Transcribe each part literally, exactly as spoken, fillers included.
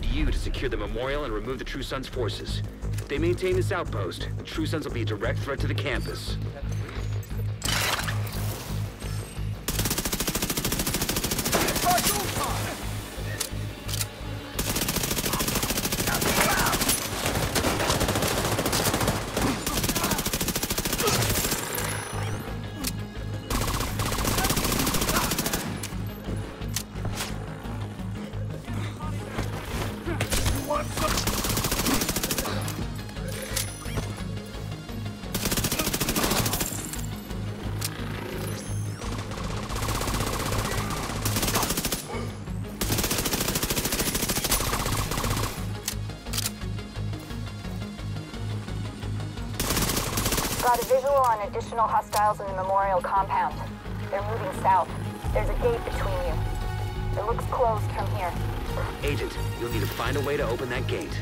need you to secure the memorial and remove the True Sons' forces. If they maintain this outpost, the True Sons will be a direct threat to the campus. Got a visual on additional hostiles in the memorial compound. They're moving south. There's a gate between you. It looks closed from here. Agent, you'll need to find a way to open that gate.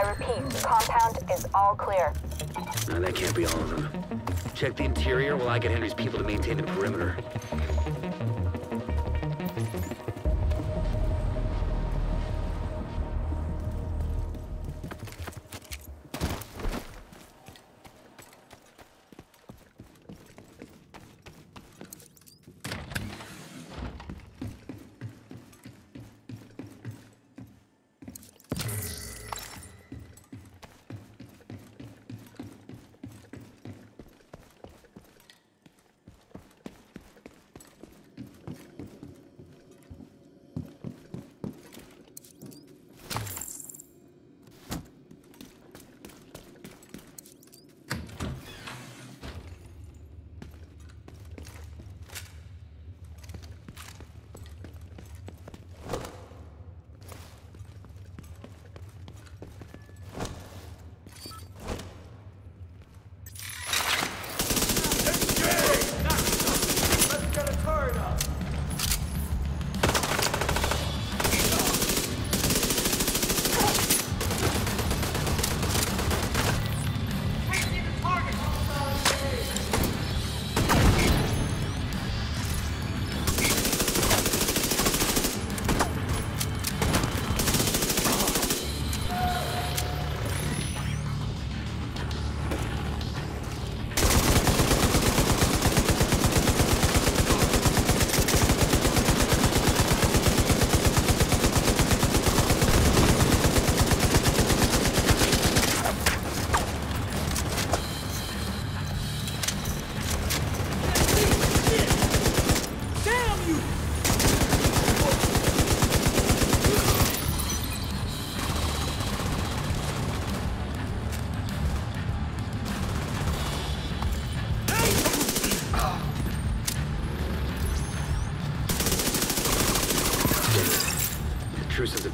I repeat, the compound is all clear. No, that can't be all of them. Check the interior while I get Henry's people to maintain the perimeter.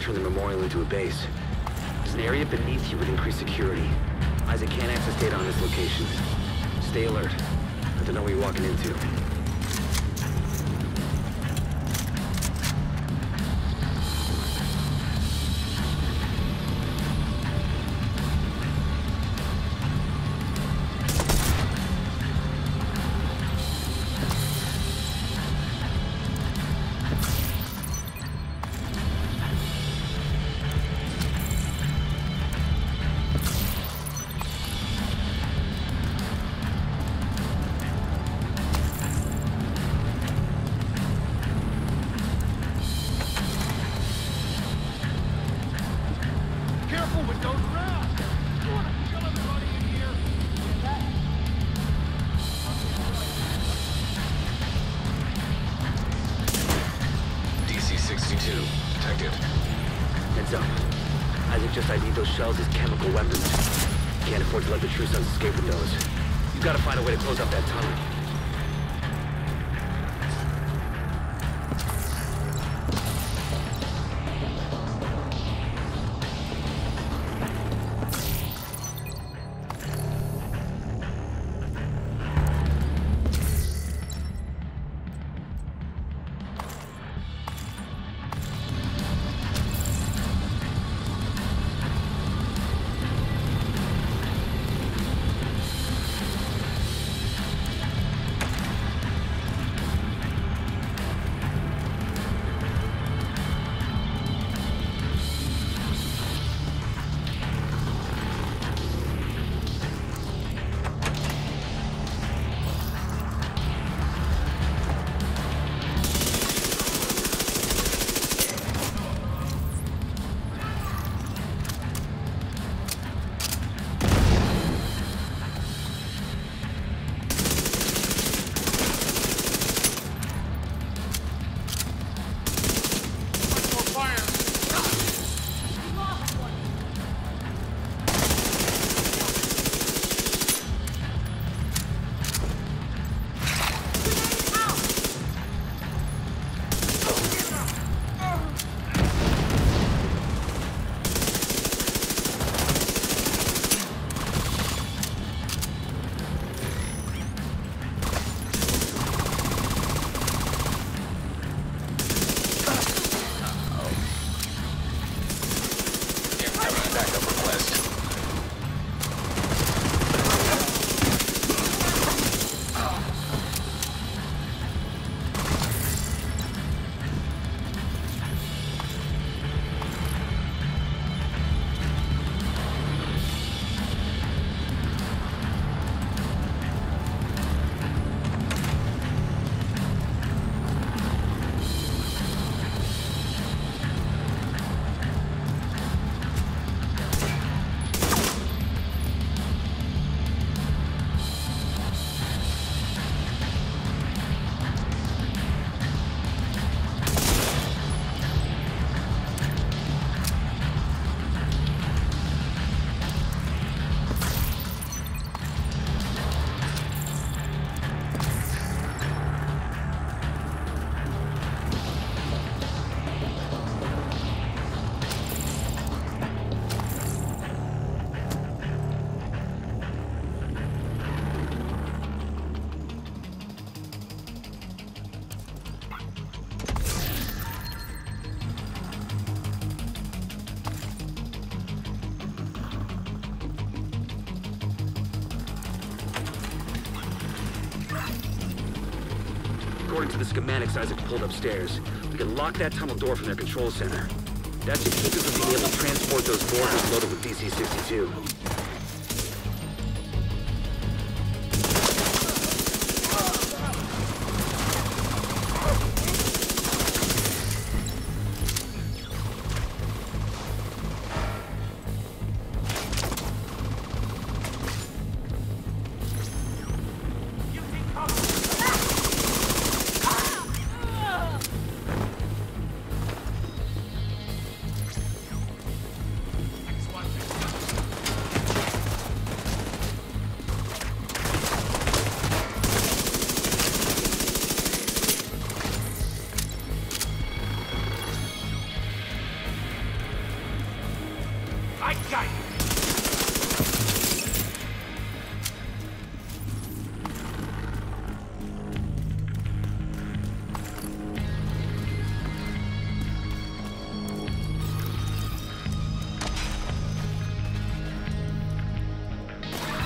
Turn the memorial into a base. There's an area beneath you with increased security. Isaac can't access data on this location. Stay alert. I don't know what you're walking into. Shells as chemical weapons. Can't afford to let the true sons escape with those. You've got to find a way to close up that tunnel. According to the schematics Isaac pulled upstairs, we can lock that tunnel door from their control center. That should keep us from being able to transport those boarders loaded with D C sixty-two.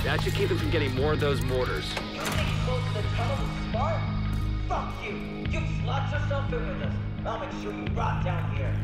That should keep them from getting more of those mortars. You think you go to the tunnel smart? Fuck you! You slot yourself in with us. I'll make sure you rot down here.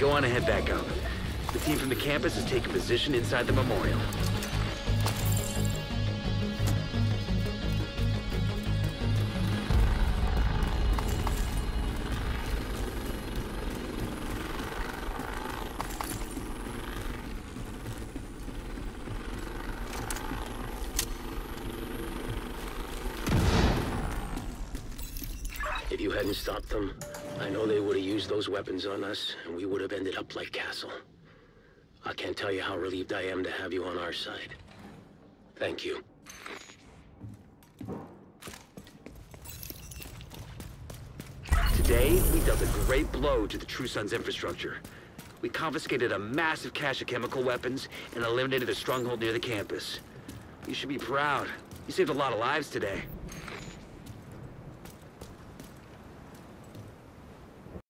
Go on and head back up. The team from the campus has taken position inside the memorial. If you hadn't stopped them, I know they would have used those weapons on us, and we would have ended up like Castle. I can't tell you how relieved I am to have you on our side. Thank you. Today, we dealt a great blow to the True Sun's infrastructure. We confiscated a massive cache of chemical weapons and eliminated a stronghold near the campus. You should be proud. You saved a lot of lives today.